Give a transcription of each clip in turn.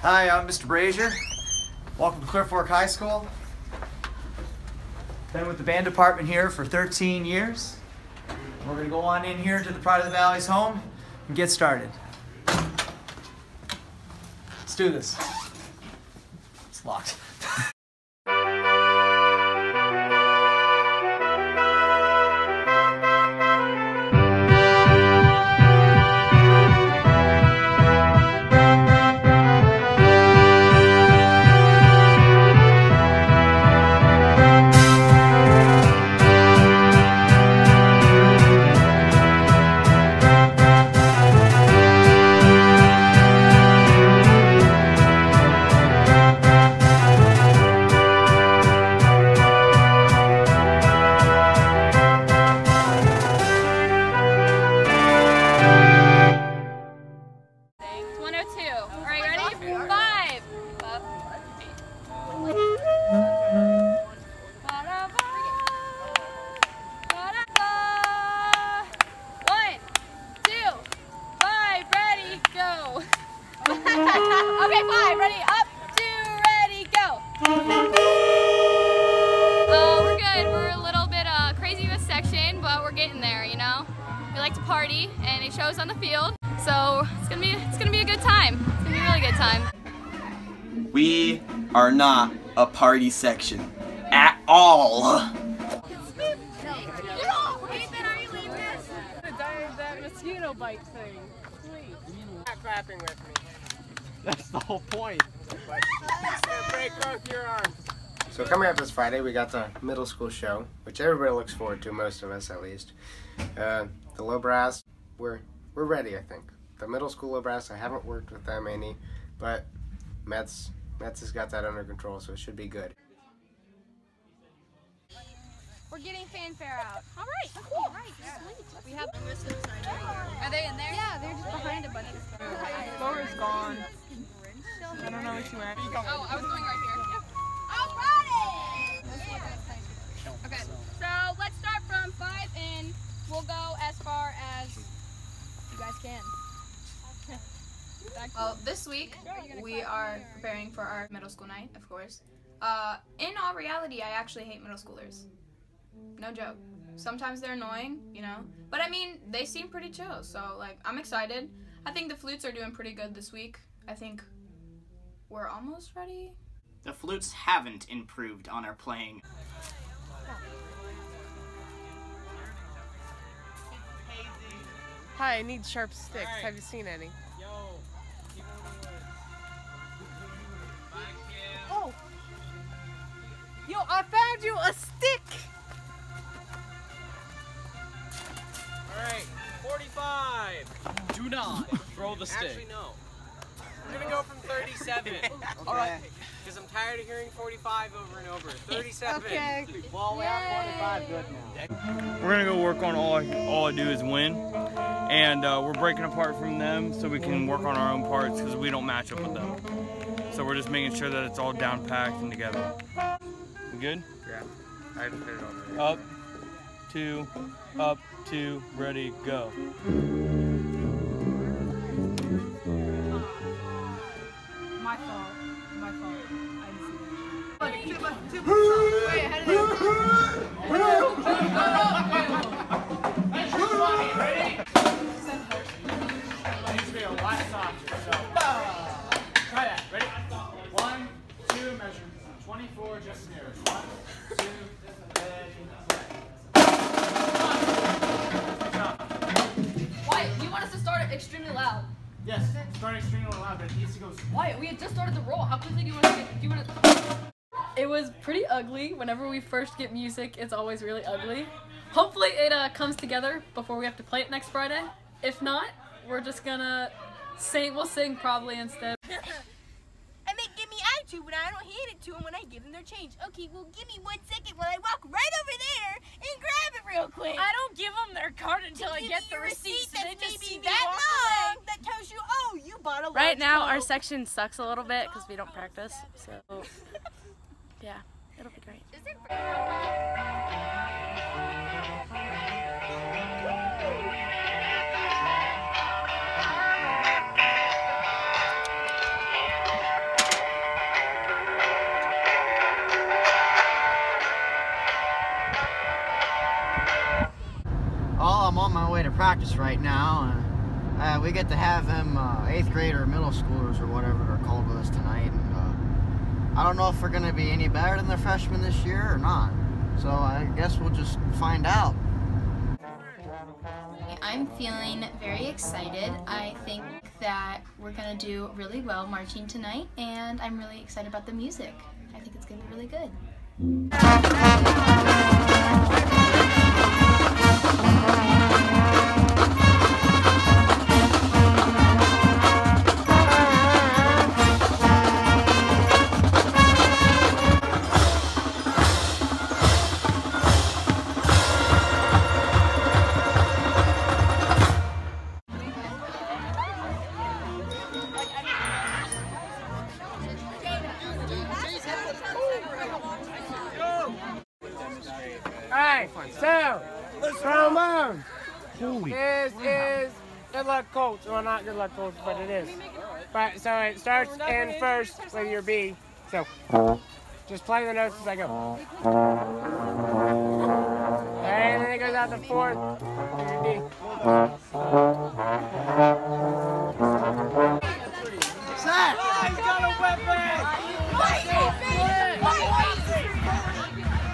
Hi, I'm Mr. Brazier. Welcome to Clear Fork High School. Been with the band department here for 13 years. We're going to go on in here to the Pride of the Valley's home and get started. Let's do this. It's locked. Okay, five, ready, up, two, ready, go. So we're good, we're a little bit crazy with section, but we're getting there, you know? We like to party, and it shows on the field, so it's gonna be a good time. It's gonna be a really good time. We are not a party section, at all. I'm gonna die of that mosquito bite thing, please. You're not clapping with me. That's the whole point. So coming up this Friday, we got the middle school show, which everybody looks forward to, most of us at least. The low brass, we're ready, I think. The middle school low brass, I haven't worked with them any, but Metz has got that under control, so it should be good. We're getting fanfare out. All right, cool. All right, yeah. Sweet. We have. Are they in there? Yeah, they're just behind a bunch of stuff. Laura's gone. I don't know what she went. Oh, I was going right here. Yeah. All right. Yeah. Okay. So let's start from 5, and we'll go as far as you guys can. Well, this week we are preparing for our middle school night, of course. In all reality, I actually hate middle schoolers. No joke. Sometimes they're annoying, you know? But I mean, they seem pretty chill, so like, I'm excited. I think the flutes are doing pretty good this week. I think we're almost ready. The flutes haven't improved on our playing. Hi, I need sharp sticks. Right. Have you seen any? Yo. Oh! Yo, I found you a stick! Alright, 45. Do not throw the stick. Actually, no. We're going to go from 37. Okay. Alright, because I'm tired of hearing 45 over and over. 37. Okay. Ball out, 45, good now. We're going to go work on all I do is win. And we're breaking apart from them so we can work on our own parts because we don't match up with them. So we're just making sure that it's all down packed and together. We good? Yeah. I had to put it on there. Up. Two, up, two, ready, go. My fault. My fault. I didn't see that. Wait, how did I ready? Needs to be a lot softer, so try that. Ready? 1, 2, measure. 24 just near. 1, 2, ready. Extremely loud. Yes, start extremely loud, but it needs to go slow. Wyatt, we had just started the roll. How quickly do you want to... It was pretty ugly. Whenever we first get music, it's always really ugly. Hopefully it comes together before we have to play it next Friday. If not, we're just gonna sing. We'll sing probably instead. And they give me attitude when I don't hand it to them when I give them their change. Okay, well give me 1 second while I walk right over there and grab it real quick. I don't give them their card until I get the receipt. So they just see that long that tells you, oh, you bought a lunch. Right now our section sucks a little bit because we don't practice. So yeah, it'll be great. Is it right now. And we get to have them 8th grade or middle schoolers or whatever they're called with us tonight. And I don't know if they're going to be any better than their freshmen this year or not. So I guess we'll just find out. I'm feeling very excited. I think that we're gonna do really well marching tonight, and I'm really excited about the music. I think it's gonna be really good. Alright, so, trombone. This is Good Luck Colts. Well, not Good Luck Colts, but it is. But, so it starts in first with your B. So, just play the notes as I go. And then it goes out to fourth with your D. Set! Oh, he's got a weapon!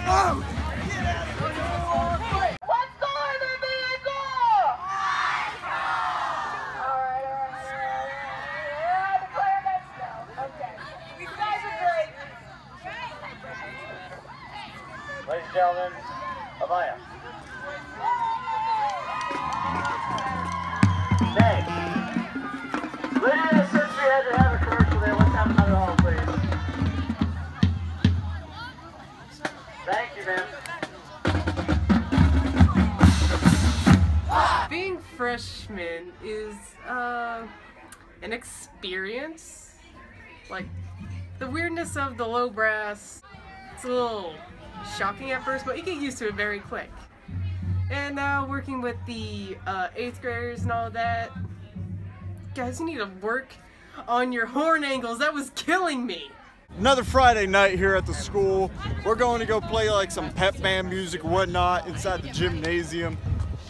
Oh! Ladies and gentlemen, Amaya. Dang. Lydia, since we had to have a commercial there, let's have another hall, please. Thank you, ma'am. Being freshman is an experience. Like, the weirdness of the low brass, it's a little shocking at first, but you get used to it very quick. And working with the 8th graders and all that, guys, you need to work on your horn angles. That was killing me. Another Friday night here at the school. We're going to go play like some pep band music or whatnot inside the gymnasium.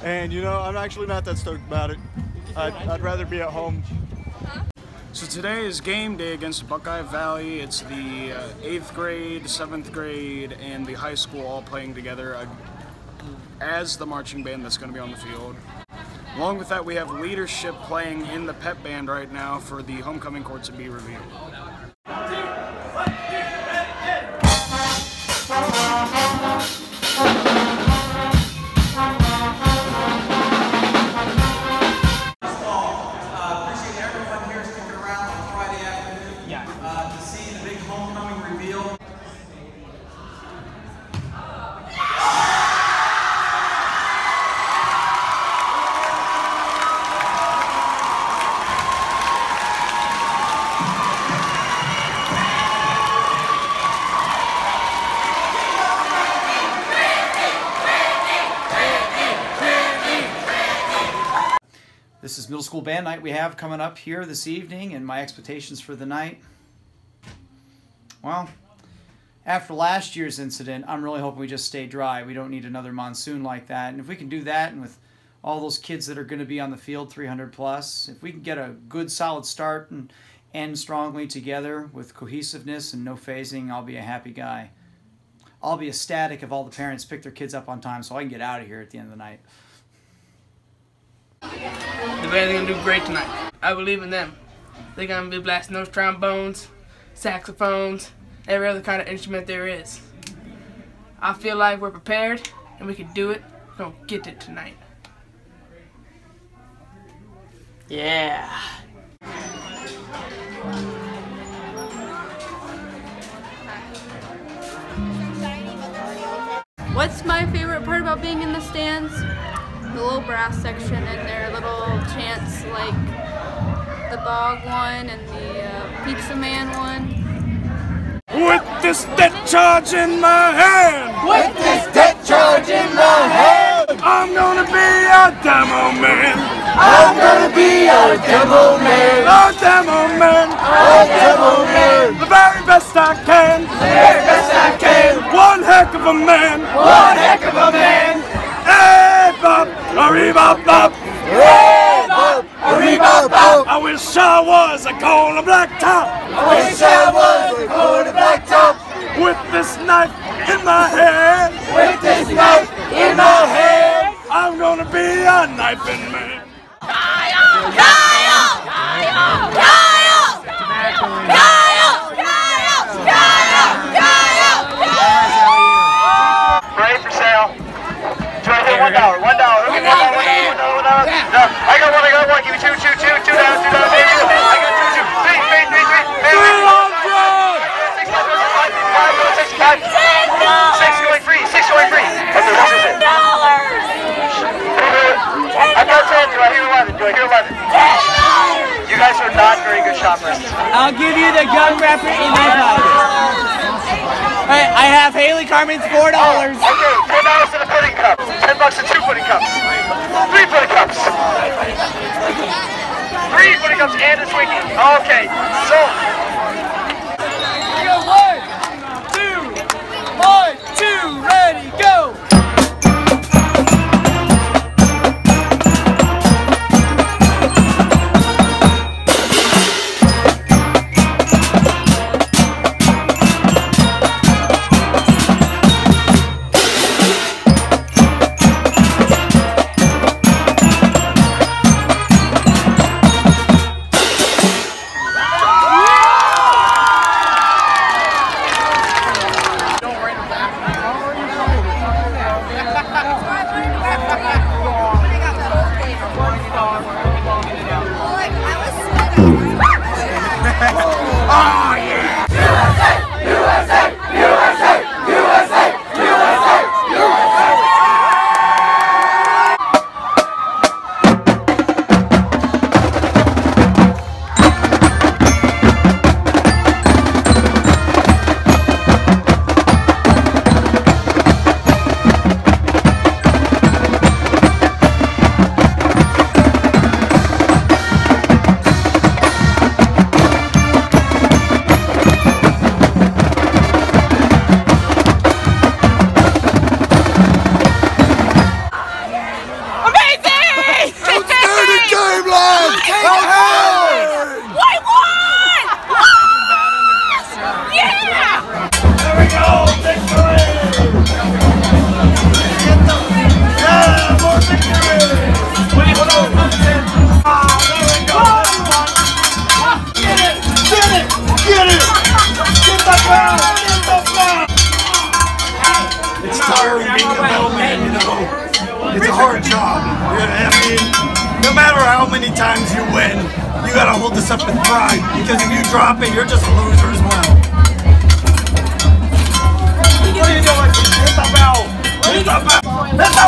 And you know, I'm actually not that stoked about it. I'd rather be at home. So today is game day against Buckeye Valley. It's the 8th grade, 7th grade, and the high school all playing together as the marching band that's going to be on the field. Along with that, we have leadership playing in the pep band right now for the homecoming court to be revealed. This is middle school band night we have coming up here this evening, and my expectations for the night. Well, after last year's incident, I'm really hoping we just stay dry. We don't need another monsoon like that. And if we can do that, and with all those kids that are going to be on the field, 300 plus, if we can get a good solid start and end strongly together with cohesiveness and no phasing, I'll be a happy guy. I'll be ecstatic if all the parents pick their kids up on time so I can get out of here at the end of the night. The band's going to do great tonight. I believe in them. They're going to be blasting those trombones, saxophones, every other kind of instrument there is. I feel like we're prepared and we can do it. We're going to get it tonight. Yeah. What's my favorite part about being in the stands? The little brass section and their little chants, like the Bog one and the Pizza Man one. With this death charge in my hand! With this death charge in my hand! I'm gonna be a demo man! I'm gonna be a demo man! A demo man! A demo man! The very best I can! The very best I can! One heck of a man! One heck of a man! Hey, bop! Arriba, bop! I wish I was a cold black top. I wish I was a cold black top. With this knife in my hand. With this knife in my hand. I'm gonna be a knifing man. Kyle! Kyle! Kyle! Kyle! Kyle! Kyle! $1. $1. $1. No, I got one. Give me two. $2. I got two. Three. $6 away free. $10. I've got 10. Do I hear 11? You guys are not very good shoppers. I'll give you the gun wrapper in my pocket. Alright, I have Haley Carmen's $4. Okay, $10 in a pudding cup. $10 in 2 pudding cups. 3 pudding cups. 3 pudding cups and a Twinkie. Okay, so. 1, 2, 1, 2, ready, go! Let's go!